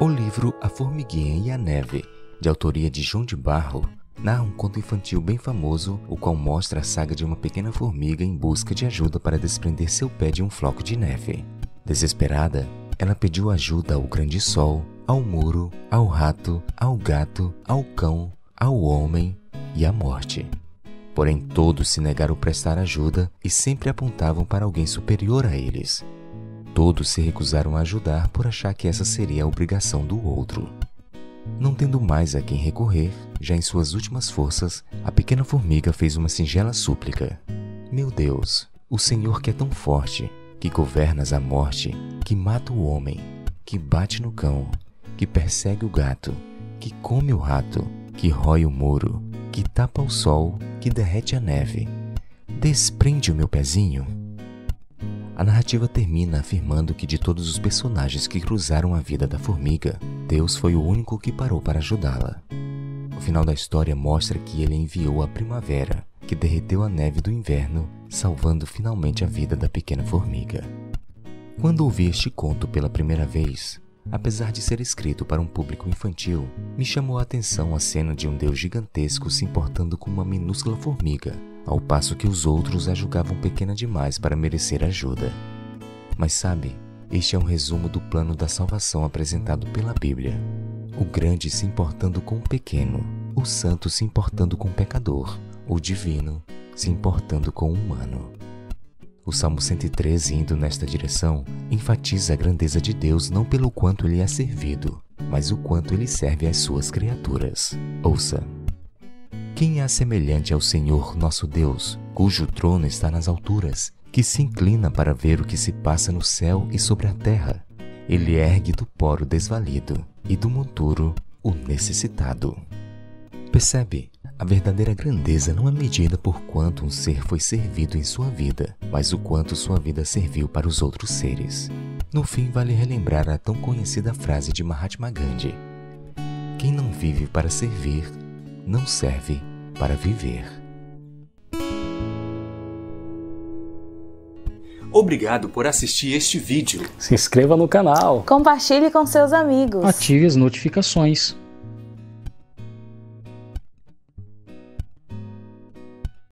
O livro A Formiguinha e a Neve, de autoria de João de Barro, narra um conto infantil bem famoso, o qual mostra a saga de uma pequena formiga em busca de ajuda para desprender seu pé de um floco de neve. Desesperada, ela pediu ajuda ao grande sol, ao muro, ao rato, ao gato, ao cão, ao homem e à morte. Porém, todos se negaram a prestar ajuda e sempre apontavam para alguém superior a eles. Todos se recusaram a ajudar por achar que essa seria a obrigação do outro. Não tendo mais a quem recorrer, já em suas últimas forças, a pequena formiga fez uma singela súplica. Meu Deus, o Senhor que é tão forte, que governas a morte, que mata o homem, que bate no cão, que persegue o gato, que come o rato, que rói o muro, que tapa o sol, que derrete a neve. Desprende o meu pezinho. A narrativa termina afirmando que de todos os personagens que cruzaram a vida da formiga, Deus foi o único que parou para ajudá-la. O final da história mostra que ele enviou a primavera, que derreteu a neve do inverno, salvando finalmente a vida da pequena formiga. Quando ouvi este conto pela primeira vez, apesar de ser escrito para um público infantil, me chamou a atenção a cena de um Deus gigantesco se importando com uma minúscula formiga, ao passo que os outros a julgavam pequena demais para merecer ajuda. Mas sabe, este é um resumo do plano da salvação apresentado pela Bíblia. O grande se importando com o pequeno, o santo se importando com o pecador, o divino se importando com o humano. O Salmo 113, indo nesta direção, enfatiza a grandeza de Deus não pelo quanto ele é servido, mas o quanto ele serve às suas criaturas. Ouça! Quem é semelhante ao Senhor nosso Deus, cujo trono está nas alturas, que se inclina para ver o que se passa no céu e sobre a terra? Ele ergue do pó o desvalido e do monturo o necessitado. Percebe? A verdadeira grandeza não é medida por quanto um ser foi servido em sua vida, mas o quanto sua vida serviu para os outros seres. No fim, vale relembrar a tão conhecida frase de Mahatma Gandhi: quem não vive para servir, não serve para viver. Obrigado por assistir este vídeo. Se inscreva no canal. Compartilhe com seus amigos. Ative as notificações.